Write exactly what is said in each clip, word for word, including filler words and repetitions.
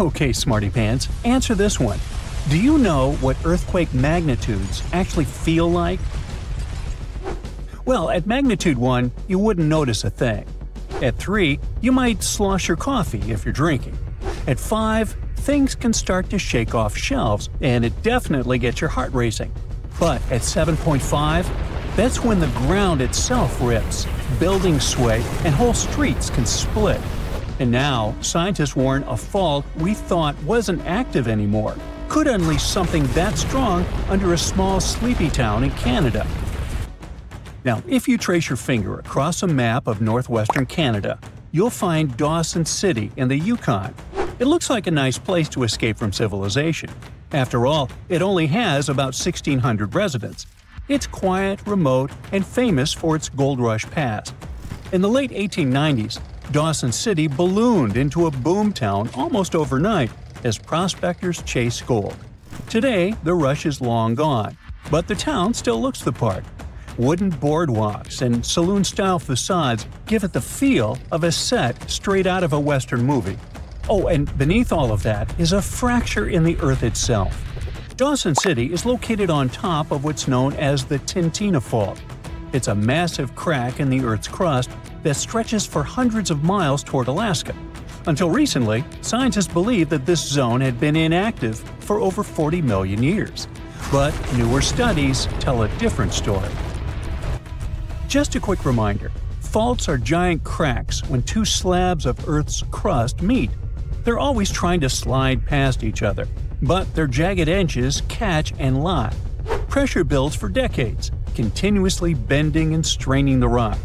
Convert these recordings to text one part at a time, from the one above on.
Okay, smarty pants, answer this one. Do you know what earthquake magnitudes actually feel like? Well, at magnitude one, you wouldn't notice a thing. At three, you might slosh your coffee if you're drinking. At five, things can start to shake off shelves, and it definitely gets your heart racing. But at seven point five, that's when the ground itself rips, buildings sway, and whole streets can split. And now, scientists warn a fault we thought wasn't active anymore could unleash something that strong under a small sleepy town in Canada. Now, if you trace your finger across a map of northwestern Canada, you'll find Dawson City in the Yukon. It looks like a nice place to escape from civilization. After all, it only has about sixteen hundred residents. It's quiet, remote, and famous for its gold rush past. In the late eighteen nineties, Dawson City ballooned into a boomtown almost overnight as prospectors chased gold. Today, the rush is long gone, but the town still looks the part. Wooden boardwalks and saloon-style facades give it the feel of a set straight out of a Western movie. Oh, and beneath all of that is a fracture in the earth itself. Dawson City is located on top of what's known as the Tintina Fault. It's a massive crack in the Earth's crust that stretches for hundreds of miles toward Alaska. Until recently, scientists believed that this zone had been inactive for over forty million years. But newer studies tell a different story. Just a quick reminder, faults are giant cracks when two slabs of Earth's crust meet. They're always trying to slide past each other, but their jagged edges catch and lock. Pressure builds for decades, continuously bending and straining the rock.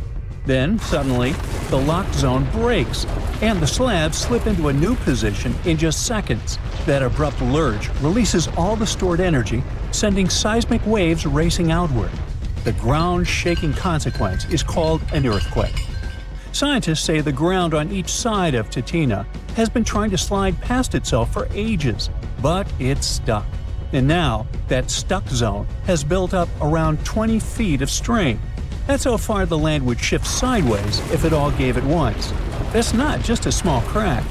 Then, suddenly, the locked zone breaks, and the slabs slip into a new position in just seconds. That abrupt lurch releases all the stored energy, sending seismic waves racing outward. The ground-shaking consequence is called an earthquake. Scientists say the ground on each side of Tintina has been trying to slide past itself for ages, but it's stuck. And now, that stuck zone has built up around twenty feet of strain. That's how far the land would shift sideways if it all gave at once. That's not just a small crack.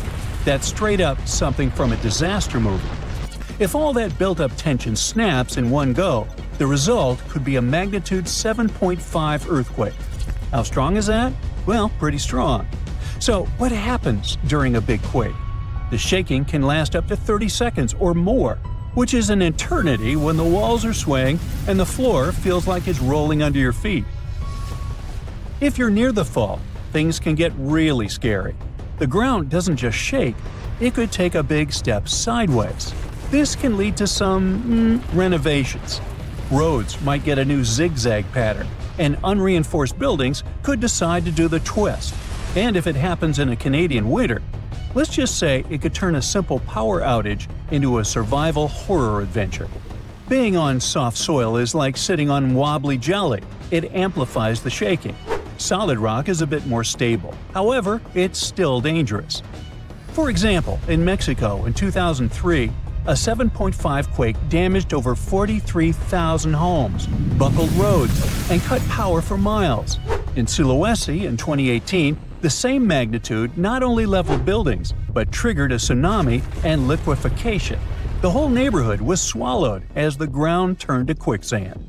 That's straight up something from a disaster movie. If all that built-up tension snaps in one go, the result could be a magnitude seven point five earthquake. How strong is that? Well, pretty strong. So, what happens during a big quake? The shaking can last up to thirty seconds or more, which is an eternity when the walls are swaying and the floor feels like it's rolling under your feet. If you're near the fault, things can get really scary. The ground doesn't just shake, it could take a big step sideways. This can lead to some mm, renovations. Roads might get a new zigzag pattern, and unreinforced buildings could decide to do the twist. And if it happens in a Canadian winter, let's just say it could turn a simple power outage into a survival horror adventure. Being on soft soil is like sitting on wobbly jelly. It amplifies the shaking. Solid rock is a bit more stable. However, it's still dangerous. For example, in Mexico in two thousand three, a seven point five quake damaged over forty-three thousand homes, buckled roads, and cut power for miles. In Sulawesi in twenty eighteen, the same magnitude not only leveled buildings, but triggered a tsunami and liquefaction. The whole neighborhood was swallowed as the ground turned to quicksand.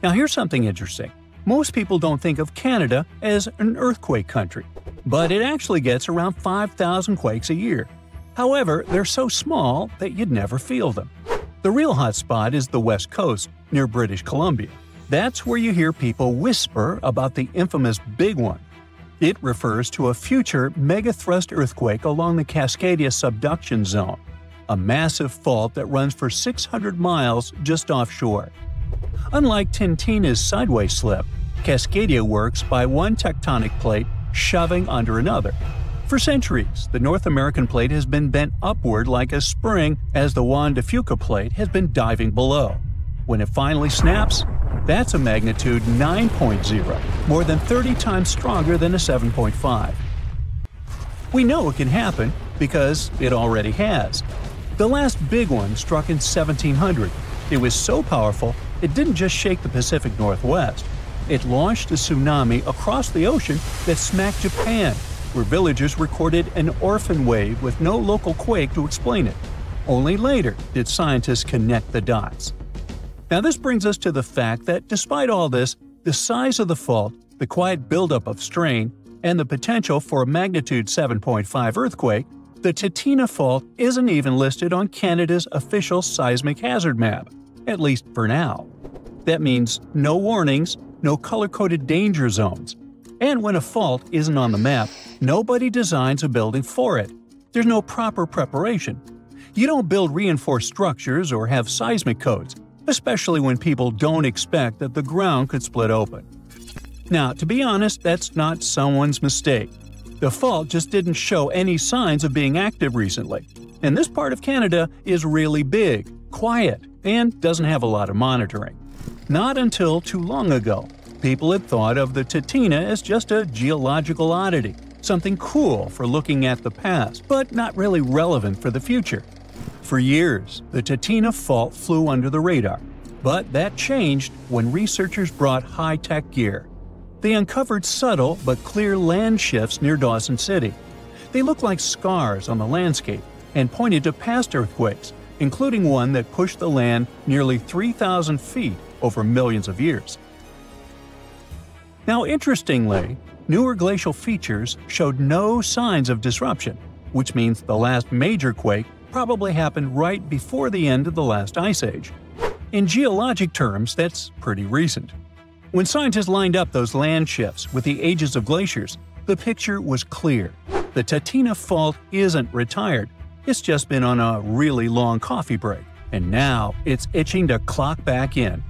Now here's something interesting. Most people don't think of Canada as an earthquake country, but it actually gets around five thousand quakes a year. However, they're so small that you'd never feel them. The real hotspot is the West Coast, near British Columbia. That's where you hear people whisper about the infamous Big One. It refers to a future megathrust earthquake along the Cascadia subduction zone, a massive fault that runs for six hundred miles just offshore. Unlike Tintina's sideways slip, Cascadia works by one tectonic plate shoving under another. For centuries, the North American plate has been bent upward like a spring as the Juan de Fuca plate has been diving below. When it finally snaps, that's a magnitude nine point zero, more than thirty times stronger than a seven point five. We know it can happen because it already has. The last big one struck in seventeen hundred. It was so powerful, it didn't just shake the Pacific Northwest. It launched a tsunami across the ocean that smacked Japan, where villagers recorded an orphan wave with no local quake to explain it. Only later did scientists connect the dots. Now this brings us to the fact that despite all this, the size of the fault, the quiet buildup of strain, and the potential for a magnitude seven point five earthquake, the Tintina Fault isn't even listed on Canada's official seismic hazard map, at least for now. That means no warnings, no color-coded danger zones. And when a fault isn't on the map, nobody designs a building for it. There's no proper preparation. You don't build reinforced structures or have seismic codes, especially when people don't expect that the ground could split open. Now, to be honest, that's not someone's mistake. The fault just didn't show any signs of being active recently. And this part of Canada is really big, quiet, and doesn't have a lot of monitoring. Not until too long ago, people had thought of the Tintina as just a geological oddity, something cool for looking at the past, but not really relevant for the future. For years, the Tintina Fault flew under the radar. But that changed when researchers brought high-tech gear. They uncovered subtle but clear land shifts near Dawson City. They looked like scars on the landscape and pointed to past earthquakes, including one that pushed the land nearly three thousand feet over millions of years. Now, interestingly, newer glacial features showed no signs of disruption, which means the last major quake probably happened right before the end of the last ice age. In geologic terms, that's pretty recent. When scientists lined up those land shifts with the ages of glaciers, the picture was clear. The Tintina Fault isn't retired. It's just been on a really long coffee break. And now it's itching to clock back in.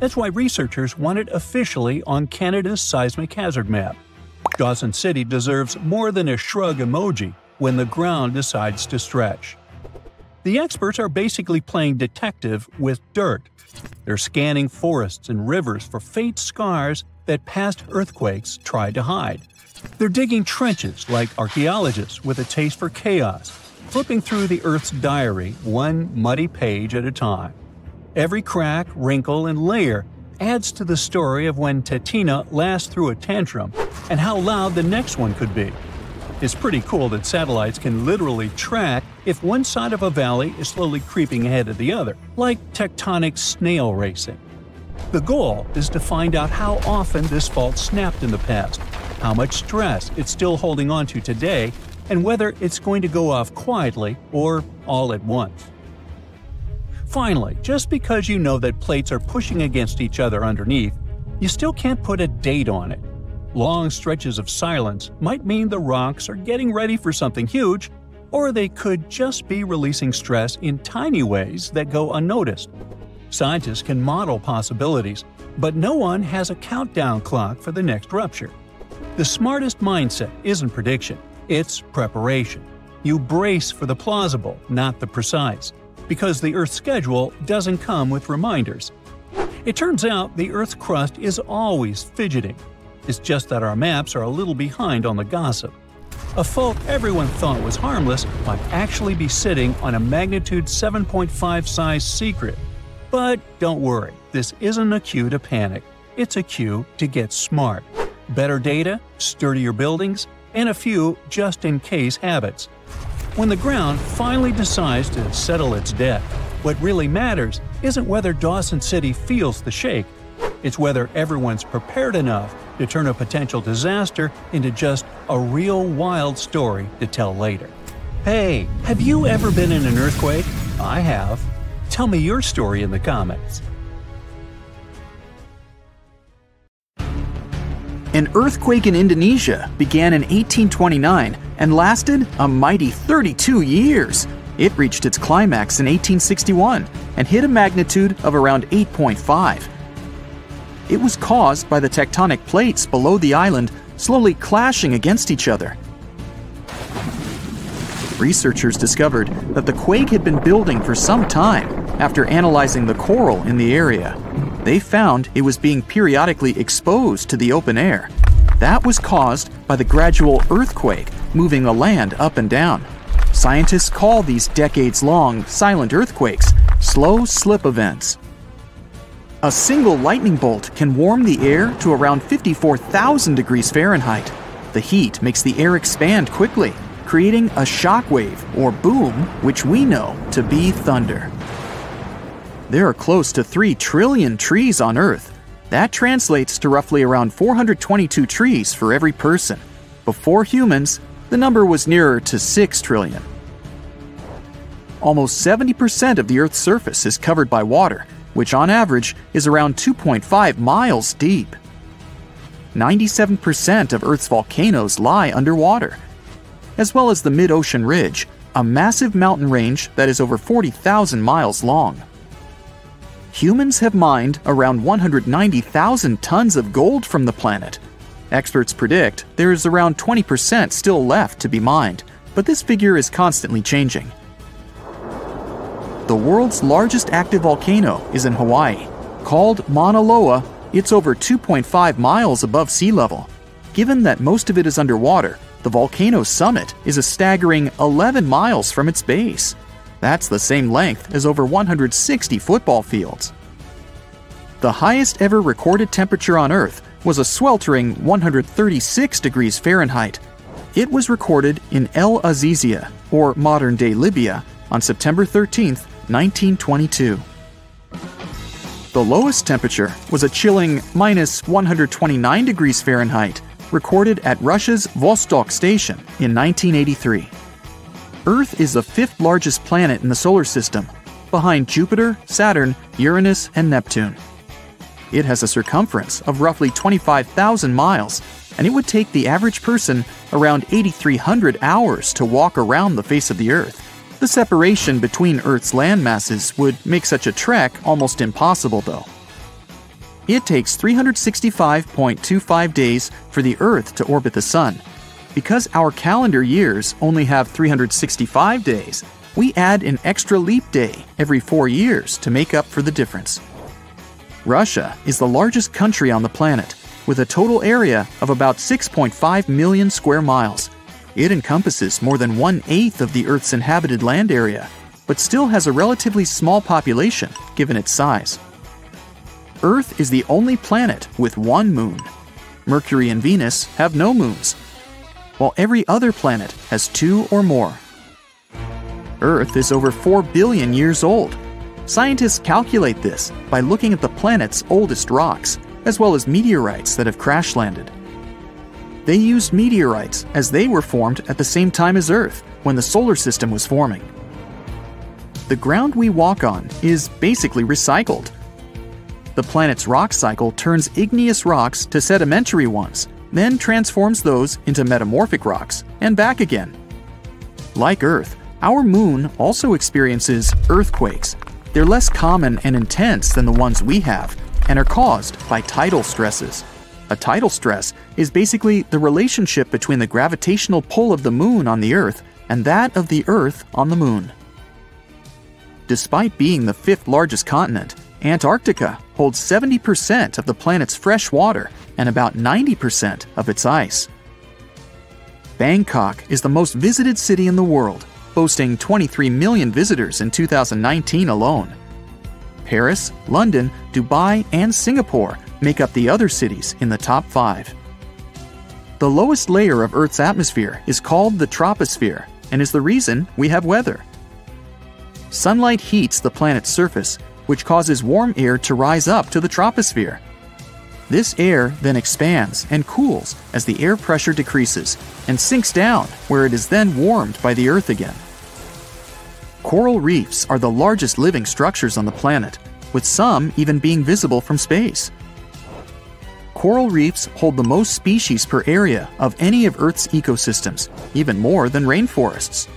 That's why researchers want it officially on Canada's seismic hazard map. Dawson City deserves more than a shrug emoji when the ground decides to stretch. The experts are basically playing detective with dirt. They're scanning forests and rivers for faint scars that past earthquakes tried to hide. They're digging trenches like archaeologists with a taste for chaos, flipping through the Earth's diary one muddy page at a time. Every crack, wrinkle, and layer adds to the story of when Tintina last threw a tantrum and how loud the next one could be. It's pretty cool that satellites can literally track if one side of a valley is slowly creeping ahead of the other, like tectonic snail racing. The goal is to find out how often this fault snapped in the past, how much stress it's still holding on to today, and whether it's going to go off quietly or all at once. Finally, just because you know that plates are pushing against each other underneath, you still can't put a date on it. Long stretches of silence might mean the rocks are getting ready for something huge, or they could just be releasing stress in tiny ways that go unnoticed. Scientists can model possibilities, but no one has a countdown clock for the next rupture. The smartest mindset isn't prediction, it's preparation. You brace for the plausible, not the precise, because the Earth's schedule doesn't come with reminders. It turns out the Earth's crust is always fidgeting. It's just that our maps are a little behind on the gossip. A fault everyone thought was harmless might actually be sitting on a magnitude seven point five size secret. But don't worry, this isn't a cue to panic. It's a cue to get smart. Better data, sturdier buildings, and a few just-in-case habits. When the ground finally decides to settle its debt, what really matters isn't whether Dawson City feels the shake. It's whether everyone's prepared enough to turn a potential disaster into just a real wild story to tell later. Hey, have you ever been in an earthquake? I have. Tell me your story in the comments. An earthquake in Indonesia began in eighteen twenty-nine and lasted a mighty thirty-two years. It reached its climax in eighteen sixty-one and hit a magnitude of around eight point five. It was caused by the tectonic plates below the island slowly clashing against each other. Researchers discovered that the quake had been building for some time after analyzing the coral in the area. They found it was being periodically exposed to the open air. That was caused by the gradual earthquake moving the land up and down. Scientists call these decades-long silent earthquakes slow slip events. A single lightning bolt can warm the air to around fifty-four thousand degrees Fahrenheit. The heat makes the air expand quickly, creating a shockwave or boom, which we know to be thunder. There are close to three trillion trees on Earth. That translates to roughly around four hundred twenty-two trees for every person. Before humans, the number was nearer to six trillion. Almost seventy percent of the Earth's surface is covered by water, which on average is around two point five miles deep. ninety-seven percent of Earth's volcanoes lie underwater, as well as the mid-ocean ridge, a massive mountain range that is over forty thousand miles long. Humans have mined around one hundred ninety thousand tons of gold from the planet. Experts predict there is around twenty percent still left to be mined, but this figure is constantly changing. The world's largest active volcano is in Hawaii. Called Mauna Loa, it's over two point five miles above sea level. Given that most of it is underwater, the volcano's summit is a staggering eleven miles from its base. That's the same length as over one hundred sixty football fields. The highest ever recorded temperature on Earth was a sweltering one hundred thirty-six degrees Fahrenheit. It was recorded in El Azizia, or modern-day Libya, on September thirteenth, nineteen twenty-two. The lowest temperature was a chilling minus one hundred twenty-nine degrees Fahrenheit, recorded at Russia's Vostok station in nineteen eighty-three. Earth is the fifth largest planet in the solar system, behind Jupiter, Saturn, Uranus, and Neptune. It has a circumference of roughly twenty-five thousand miles, and it would take the average person around eighty-three hundred hours to walk around the face of the Earth. The separation between Earth's land masses would make such a trek almost impossible, though. It takes three hundred sixty-five point two five days for the Earth to orbit the Sun. Because our calendar years only have three hundred sixty-five days, we add an extra leap day every four years to make up for the difference. Russia is the largest country on the planet, with a total area of about six point five million square miles. It encompasses more than one-eighth of the Earth's inhabited land area, but still has a relatively small population given its size. Earth is the only planet with one moon. Mercury and Venus have no moons, while every other planet has two or more. Earth is over four billion years old. Scientists calculate this by looking at the planet's oldest rocks, as well as meteorites that have crash-landed. They used meteorites as they were formed at the same time as Earth, when the solar system was forming. The ground we walk on is basically recycled. The planet's rock cycle turns igneous rocks to sedimentary ones, then transforms those into metamorphic rocks, and back again. Like Earth, our moon also experiences earthquakes. They're less common and intense than the ones we have, and are caused by tidal stresses. A tidal stress is basically the relationship between the gravitational pull of the moon on the Earth and that of the Earth on the moon. Despite being the fifth largest continent, Antarctica holds seventy percent of the planet's fresh water and about ninety percent of its ice. Bangkok is the most visited city in the world, boasting twenty-three million visitors in two thousand nineteen alone. Paris, London, Dubai, and Singapore make up the other cities in the top five. The lowest layer of Earth's atmosphere is called the troposphere and is the reason we have weather. Sunlight heats the planet's surface, which causes warm air to rise up to the troposphere. This air then expands and cools as the air pressure decreases and sinks down, where it is then warmed by the Earth again. Coral reefs are the largest living structures on the planet, with some even being visible from space. Coral reefs hold the most species per area of any of Earth's ecosystems, even more than rainforests.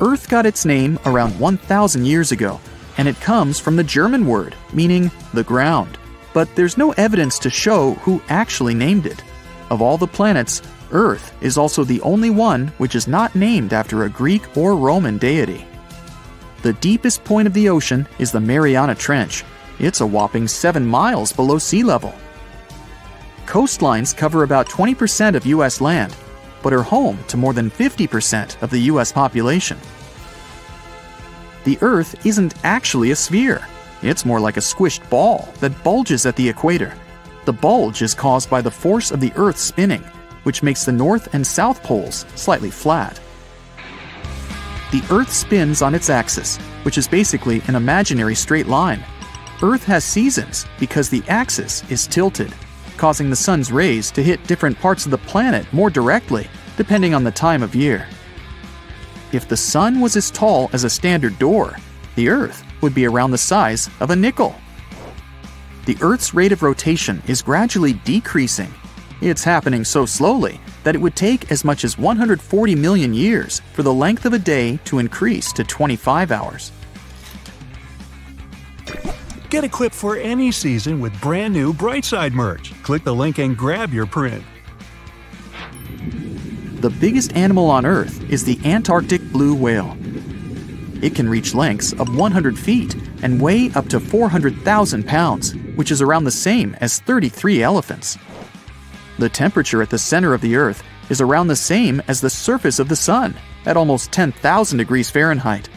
Earth got its name around one thousand years ago, and it comes from the German word meaning the ground, but there's no evidence to show who actually named it. Of all the planets, Earth is also the only one which is not named after a Greek or Roman deity. The deepest point of the ocean is the Mariana Trench. It's a whopping seven miles below sea level. Coastlines cover about twenty percent of U S land, but are home to more than fifty percent of the U S population. The Earth isn't actually a sphere. It's more like a squished ball that bulges at the equator. The bulge is caused by the force of the Earth spinning, which makes the north and south poles slightly flat. The Earth spins on its axis, which is basically an imaginary straight line. Earth has seasons because the axis is tilted, causing the sun's rays to hit different parts of the planet more directly, depending on the time of year. If the sun was as tall as a standard door, the Earth would be around the size of a nickel. The Earth's rate of rotation is gradually decreasing. It's happening so slowly that it would take as much as one hundred forty million years for the length of a day to increase to twenty-five hours. Get equipped for any season with brand new Bright Side merch. Click the link and grab your print. The biggest animal on Earth is the Antarctic blue whale. It can reach lengths of one hundred feet and weigh up to four hundred thousand pounds, which is around the same as thirty-three elephants. The temperature at the center of the Earth is around the same as the surface of the Sun, at almost ten thousand degrees Fahrenheit.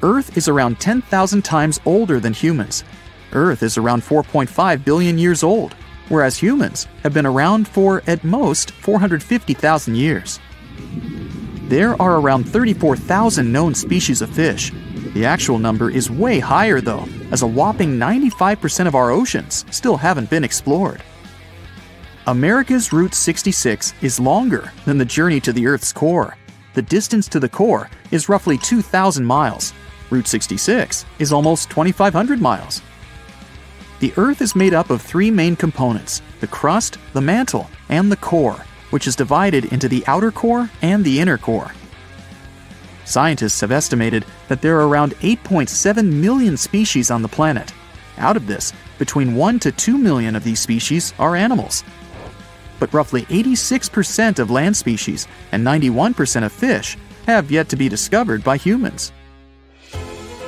Earth is around ten thousand times older than humans. Earth is around four point five billion years old, whereas humans have been around for, at most, four hundred fifty thousand years. There are around thirty-four thousand known species of fish. The actual number is way higher, though, as a whopping ninety-five percent of our oceans still haven't been explored. America's Route sixty-six is longer than the journey to the Earth's core. The distance to the core is roughly two thousand miles. Route sixty-six is almost twenty-five hundred miles. The Earth is made up of three main components: the crust, the mantle, and the core, which is divided into the outer core and the inner core. Scientists have estimated that there are around eight point seven million species on the planet. Out of this, between one to two million of these species are animals. But roughly eighty-six percent of land species and ninety-one percent of fish have yet to be discovered by humans.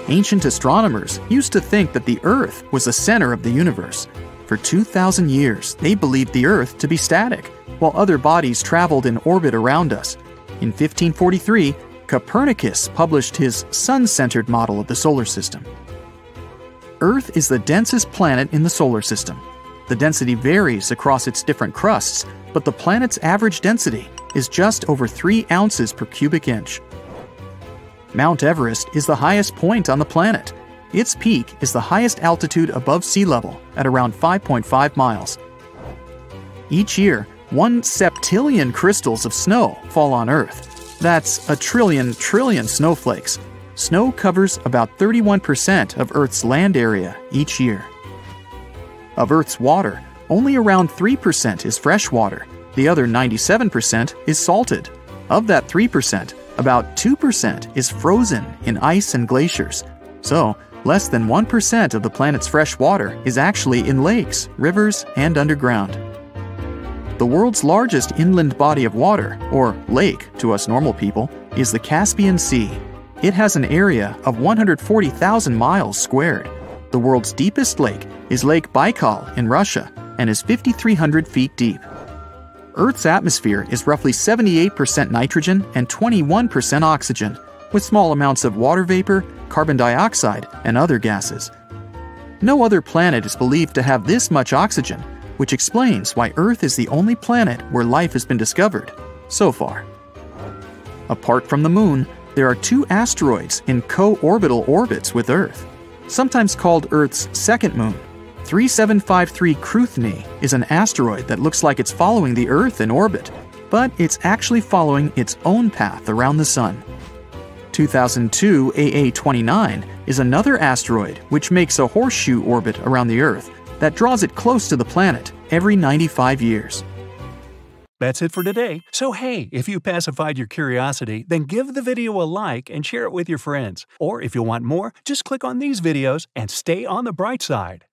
Ancient astronomers used to think that the Earth was the center of the universe. For two thousand years, they believed the Earth to be static, while other bodies traveled in orbit around us. In fifteen forty-three, Copernicus published his sun-centered model of the solar system. Earth is the densest planet in the solar system. The density varies across its different crusts, but the planet's average density is just over three ounces per cubic inch. Mount Everest is the highest point on the planet. Its peak is the highest altitude above sea level at around five point five miles. Each year, one septillion crystals of snow fall on Earth. That's a trillion trillion snowflakes. Snow covers about thirty-one percent of Earth's land area each year. Of Earth's water, only around three percent is fresh water. The other ninety-seven percent is salted. Of that three percent, about two percent is frozen in ice and glaciers. So, less than one percent of the planet's fresh water is actually in lakes, rivers, and underground. The world's largest inland body of water, or lake to us normal people, is the Caspian Sea. It has an area of one hundred forty thousand miles squared. The world's deepest lake is Lake Baikal in Russia and is five thousand three hundred feet deep. Earth's atmosphere is roughly seventy-eight percent nitrogen and twenty-one percent oxygen, with small amounts of water vapor, carbon dioxide, and other gases. No other planet is believed to have this much oxygen, which explains why Earth is the only planet where life has been discovered so far. Apart from the Moon, there are two asteroids in co-orbital orbits with Earth. Sometimes called Earth's second moon, three seven five three Kruthni is an asteroid that looks like it's following the Earth in orbit, but it's actually following its own path around the Sun. two thousand two A A twenty-nine is another asteroid which makes a horseshoe orbit around the Earth that draws it close to the planet every ninety-five years. That's it for today. So hey, if you pacified your curiosity, then give the video a like and share it with your friends. Or if you want more, just click on these videos and stay on the bright side.